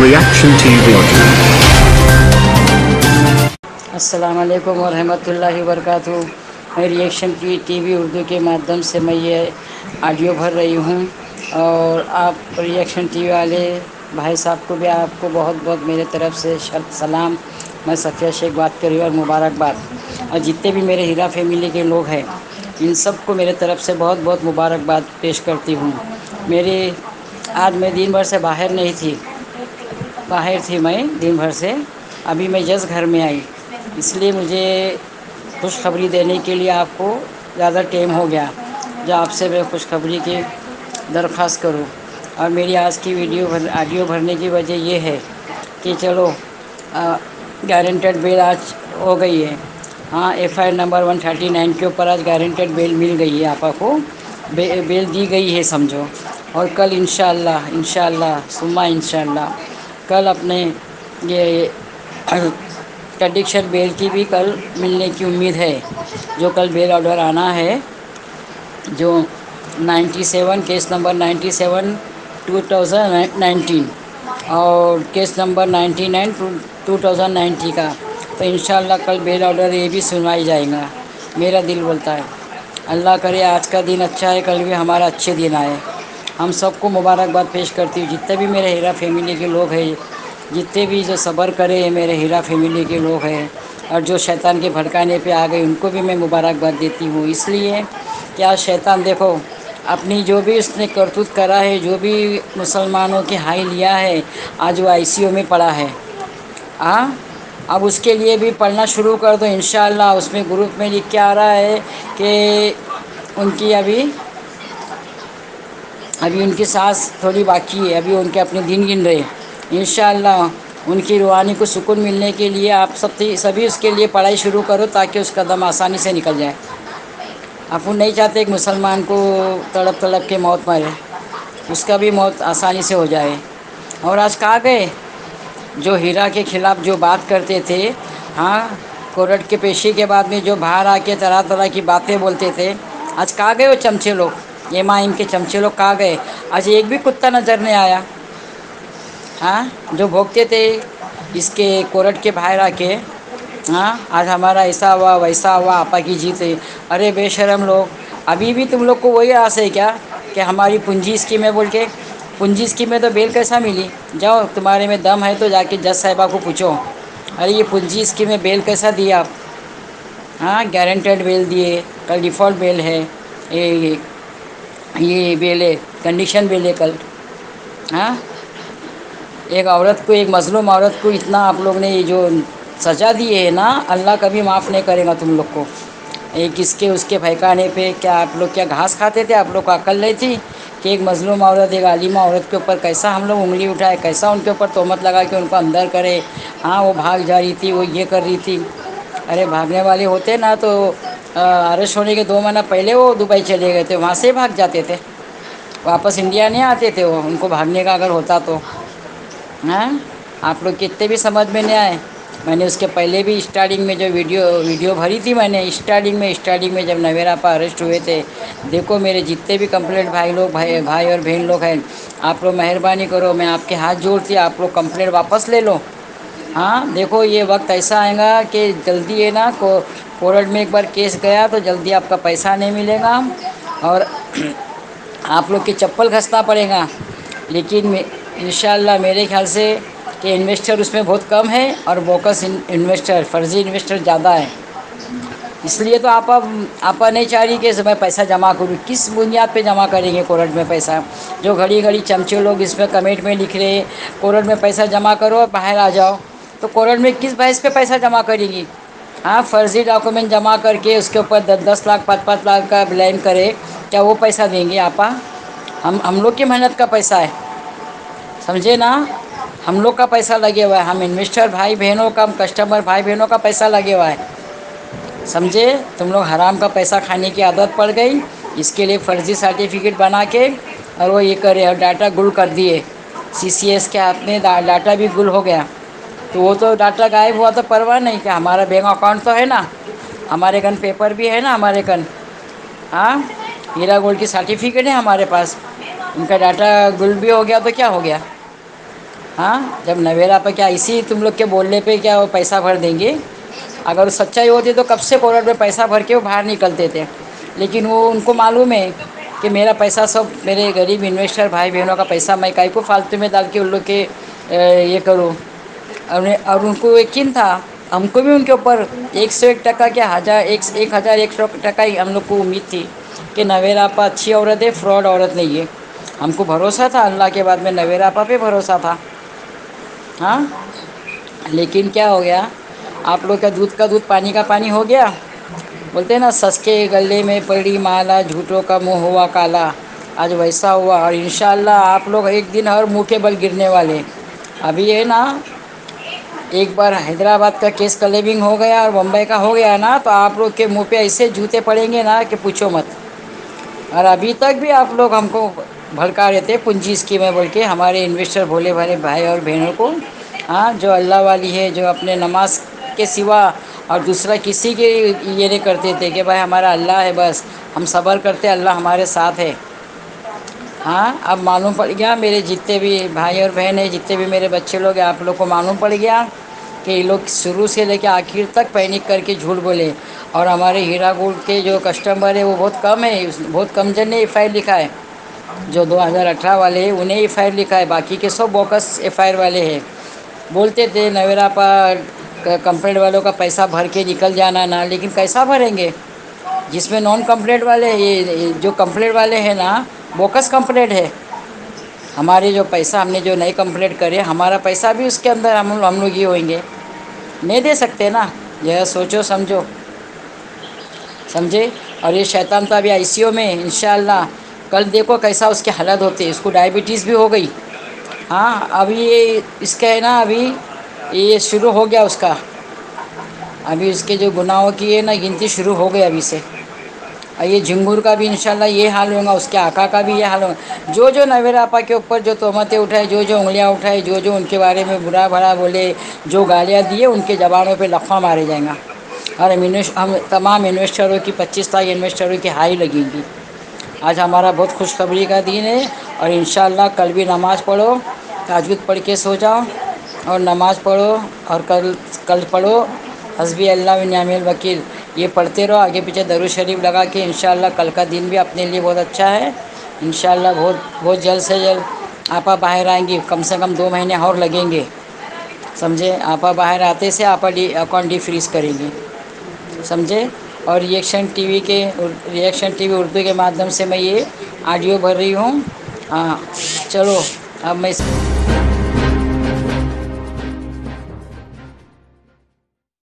Reaction TV Urdu. अस्सलाम वालेकुम वरहमतुल्लाहि वबरकातुहू। मैं रिएक्शन टीवी उर्दू के माध्यम से मैं ये ऑडियो भर रही हूँ और आप रिएक्शन टीवी वाले भाई साहब को भी आपको बहुत बहुत मेरे तरफ़ से शर्त सलाम। मैं सफिया शेख बात कर रही हूँ और मुबारकबाद। और जितने भी मेरे हीरा फैमिली के लोग हैं इन सब को मेरे तरफ़ से बहुत बहुत मुबारकबाद पेश करती हूँ। मेरे आज मैं दिन भर से बाहर नहीं थी, बाहर थी मैं दिन भर से, अभी मैं जस्ट घर में आई, इसलिए मुझे खुशखबरी देने के लिए आपको ज़्यादा टाइम हो गया। जो आपसे मैं खुशखबरी की दरख्वास्त करूँ। और मेरी आज की ऑडियो भरने की वजह ये है कि चलो गारंटेड बेल आज हो गई है। हाँ, FIR नंबर 139 के ऊपर आज गारंटेड बेल मिल गई है, आपा को बेल दी गई है समझो। और कल इंशाल्लाह कल अपने ये कंडक्शन बेल की भी कल मिलने की उम्मीद है। जो कल बेल ऑर्डर आना है जो 97 केस नंबर 97 2019 और केस नंबर 99 2090 का, तो इंशाल्लाह कल बेल ऑर्डर ये भी सुनाई जाएगा। मेरा दिल बोलता है अल्लाह करे आज का दिन अच्छा है, कल भी हमारा अच्छे दिन आए। हम सबको मुबारकबाद पेश करती हूँ। जितने भी मेरे हीरा फैमिली के लोग हैं, जितने भी जो सब्र करे मेरे हीरा फैमिली के लोग हैं और जो शैतान के भड़काने पे आ गए उनको भी मैं मुबारकबाद देती हूँ। इसलिए कि आज शैतान देखो अपनी जो भी उसने करतूत करा है, जो भी मुसलमानों के हाई लिया है, आज वो ICU में पड़ा है। अब उसके लिए भी पढ़ना शुरू कर दो इंशाल्लाह। उसमें ग्रुप में लिख के आ रहा है कि उनकी अभी उनकी सांस थोड़ी बाकी है, अभी उनके अपने दिन गिन रहे हैं। इंशाल्लाह उनकी रूहानी को सुकून मिलने के लिए आप सभी उसके लिए पढ़ाई शुरू करो ताकि उसका दम आसानी से निकल जाए। अपन नहीं चाहते एक मुसलमान को तड़प तड़प के मौत मरे, उसका भी मौत आसानी से हो जाए। और आज कहाँ गए जो हीरा के खिलाफ जो बात करते थे, हाँ कोर्ट के पेशी के बाद में जो बाहर आके तरह तरह की बातें बोलते थे, आज कहाँ गए वो चमचे लोग, MIM के चमचे लोग कहाँ गए? आज एक भी कुत्ता नज़र नहीं आया। हाँ, जो भोगते थे इसके कोर्ट के बाहर आके, हाँ आज हमारा ऐसा हुआ वैसा हुआ, आपा की जीत है। अरे बेशरम लोग, अभी भी तुम लोग को वही आस है क्या कि हमारी पूंजी स्कीम है बोल के? पूंजी स्कीम में तो बेल कैसा मिली? जाओ तुम्हारे में दम है तो जाके जज साहिबा को पूछो, अरे ये पूंजी स्कीम में बेल कैसा दिए आप? हाँ गारंटेड बेल दिए, कल डिफ़ॉल्ट बेल है, ये बेले कंडीशन बेले कल। हाँ एक औरत को, एक मजलूम औरत को इतना आप लोग ने ये जो सजा दी है ना, अल्लाह कभी माफ़ नहीं करेगा तुम लोग को। एक इसके उसके भड़काने पे क्या आप लोग क्या घास खाते थे? आप लोग को अकल नहीं थी कि एक मजलूम औरत, एक आलिमा औरत के ऊपर कैसा हम लोग उंगली उठाए, कैसा उनके ऊपर तोहमत लगा कि उनको अंदर करे। हाँ वो भाग जा रही थी, वो ये कर रही थी। अरे भागने वाले होते ना तो अरेस्ट होने के 2 महीना पहले वो दुबई चले गए थे, वहाँ से भाग जाते थे, वापस इंडिया नहीं आते थे वो, उनको भागने का अगर होता तो। हाँ आप लोग कितने भी समझ में नहीं आए। मैंने उसके पहले भी स्टार्टिंग में जो वीडियो भरी थी मैंने, स्टार्टिंग में जब नवेरा पर अरेस्ट हुए थे, देखो मेरे जितने भी कंप्लेंट भाई और बहन लोग हैं, आप लोग मेहरबानी करो, मैं आपके हाथ जोड़ती, आप लोग कंप्लेंट वापस ले लो। हाँ देखो ये वक्त ऐसा आएगा कि जल्दी है ना, कोर्ट में एक बार केस गया तो जल्दी आपका पैसा नहीं मिलेगा और आप लोग की चप्पल घसना पड़ेगा। लेकिन इंशाल्लाह मेरे ख्याल से कि इन्वेस्टर उसमें बहुत कम है और बोकस इन्वेस्टर, फर्जी इन्वेस्टर ज़्यादा है। इसलिए तो आप नहीं चाह रही कि मैं पैसा जमा करूँ, किस बुनियाद पे जमा करेंगे कोर्ट में पैसा? जो घड़ी घड़ी चमचे लोग इसमें कमेंट में लिख रहे हैं कोर्ट में पैसा जमा करो और बाहर आ जाओ, तो कोर्ट में किस बहस पे पैसा जमा करेगी? हाँ फर्जी डॉक्यूमेंट जमा करके उसके ऊपर 10-10 लाख 5-5 लाख का ब्लेम करे, क्या वो पैसा देंगे आपा? हम लोग की मेहनत का पैसा है, समझे ना, हम लोग का पैसा लगे हुआ है, हम इन्वेस्टर भाई बहनों का, हम कस्टमर भाई बहनों का पैसा लगे हुआ है, समझे? तुम लोग हराम का पैसा खाने की आदत पड़ गई, इसके लिए फर्जी सर्टिफिकेट बना के और वो ये करे और डाटा गुल कर दिए। CCS के हाथ में डाटा भी गुल हो गया, तो वो तो डाटा गायब हुआ तो परवाह नहीं, क्या हमारा बैंक अकाउंट तो है ना, हमारे कन पेपर भी है ना हमारे कन। हाँ हीरा गोल्ड की सर्टिफिकेट है हमारे पास, उनका डाटा गुल भी हो गया तो क्या हो गया? हाँ, जब नवेरा पर क्या इसी तुम लोग के बोलने पे क्या वो पैसा भर देंगे। अगर वो सच्चाई होती तो कब से कॉर्पोरेट में पैसा भर के वो बाहर निकलते थे, लेकिन वो उनको मालूम है कि मेरा पैसा सब मेरे गरीब इन्वेस्टर भाई बहनों का पैसा मैं काई को फालतू में डाल के उन लोग के ये करूँ। और उनको यकीन था, हमको भी उनके ऊपर 101 टका के हज़ार 1,100 टका ही हम लोग को उम्मीद थी कि नवेरा आपा अच्छी औरत है, फ्रॉड औरत नहीं है। हमको भरोसा था, अल्लाह के बाद में नवेरा आपा पे भरोसा था। हाँ, लेकिन क्या हो गया, आप लोग का दूध पानी का पानी हो गया। बोलते हैं ना, सस के गले में पड़ी माला, झूठों का मुँह हुआ काला। आज वैसा हुआ, और इंशाल्लाह आप लोग एक दिन हर मुँह के बल गिरने वाले। अभी है ना, एक बार हैदराबाद का केस क्लेमिंग हो गया और बम्बई का हो गया ना, तो आप लोग के मुंह पे ऐसे जूते पड़ेंगे ना कि पूछो मत। और अभी तक भी आप लोग हमको भड़का रहे थे पूंजी स्कीमें बोल के, हमारे इन्वेस्टर भोले भाले भाई और बहनों को। हाँ, जो अल्लाह वाली है, जो अपने नमाज के सिवा और दूसरा किसी के ये नहीं करते थे कि भाई हमारा अल्लाह है, बस हम सब्र करते, अल्लाह हमारे साथ है। हाँ, अब मालूम पड़ गया, मेरे जितने भी भाई और बहन है, जितने भी मेरे बच्चे लोग हैं, आप लोग को मालूम पड़ गया कि ये लोग शुरू से लेकर आखिर तक पैनिक करके झूठ बोले। और हमारे हीरा ग्रुप के जो कस्टमर है वो बहुत कम है, बहुत कम जन ने एफ आई आर लिखा है। जो 2018 वाले हैं उन्हें एफ आई आर लिखा है, बाकी के सब बोकस एफ आई आर वाले हैं। बोलते थे नवेरा पर कंप्लेंट वालों का पैसा भर के निकल जाना ना, लेकिन कैसा भरेंगे जिसमें नॉन कंप्लेंट वाले, ये जो कंप्लेंट वाले हैं ना बोकस कंप्लेंट है। हमारे जो पैसा हमने जो नए कंप्लेंट करे, हमारा पैसा भी उसके अंदर हम लोग ये होंगे, नहीं दे सकते ना। यह सोचो समझो, समझे। और ये शैतान तो अभी ICU में, इंशाल्लाह कल देखो कैसा उसकी हालत होती है। इसको डायबिटीज़ भी हो गई। हाँ, अभी ये इसका है ना, अभी ये शुरू हो गया उसका, अभी उसके जो गुनाहों की है ना गिनती शुरू हो गई अभी से। और ये झिंगूर का भी इंशाल्लाह ये हाल होगा, उसके आका का भी ये हाल होगा। जो जो नवेरा आपा के ऊपर जो तोहमतें उठाए, जो जो उंगलियां उठाए, जो जो उनके बारे में बुरा भरा बोले, जो गालियां दिए, उनके जबानों पे लकवा मारे जाएगा। और हम तमाम इन्वेस्टरों की 25 लाख इन्वेस्टरों की हाई लगेगी। आज हमारा बहुत खुशखबरी का दिन है। और इंशाल्लाह कल भी नमाज़ पढ़ो, ताजुद पढ़ के सो जाओ और नमाज़ पढ़ो, और कल पढ़ो हस्बी अल्लाह व निअमल वकील, ये पढ़ते रहो आगे पीछे दरूद शरीफ लगा के। इंशाल्लाह कल का दिन भी अपने लिए बहुत अच्छा है। इंशाल्लाह बहुत जल्द से जल्द आपा बाहर आएंगी, कम से कम 2 महीने और लगेंगे, समझे। आपा बाहर आते से आपा अकाउंट डिफ्रीज करेंगे, समझे। और रिएक्शन टीवी उर्दू के माध्यम से मैं ये ऑडियो भर रही हूँ। हाँ, चलो अब मैं